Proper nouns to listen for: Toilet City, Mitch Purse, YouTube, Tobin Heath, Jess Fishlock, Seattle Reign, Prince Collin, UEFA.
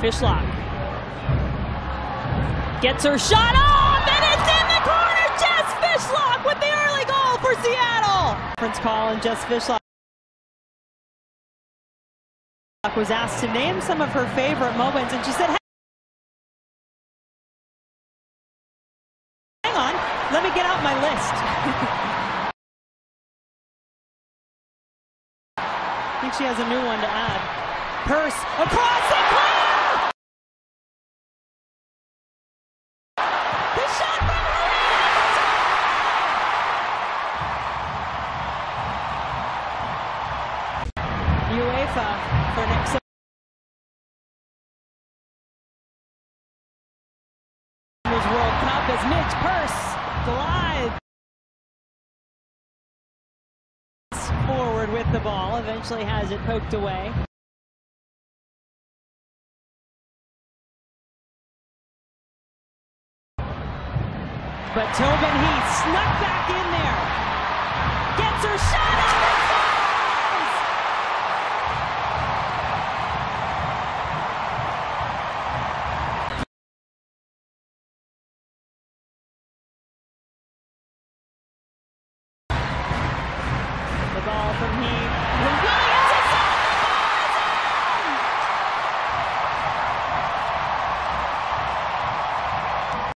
Fishlock gets her shot off, and it's in the corner! Jess Fishlock with the early goal for Seattle! Prince Collin, Jess Fishlock was asked to name some of her favorite moments, and she said, hang on, let me get out my list. I think she has a new one to add. Purse across the clear! The shot from her! UEFA for next summer's World Cup as Mitch Purse glides forward with the ball, eventually has it poked away. But Tobin Heath snuck back in there, gets her shot up.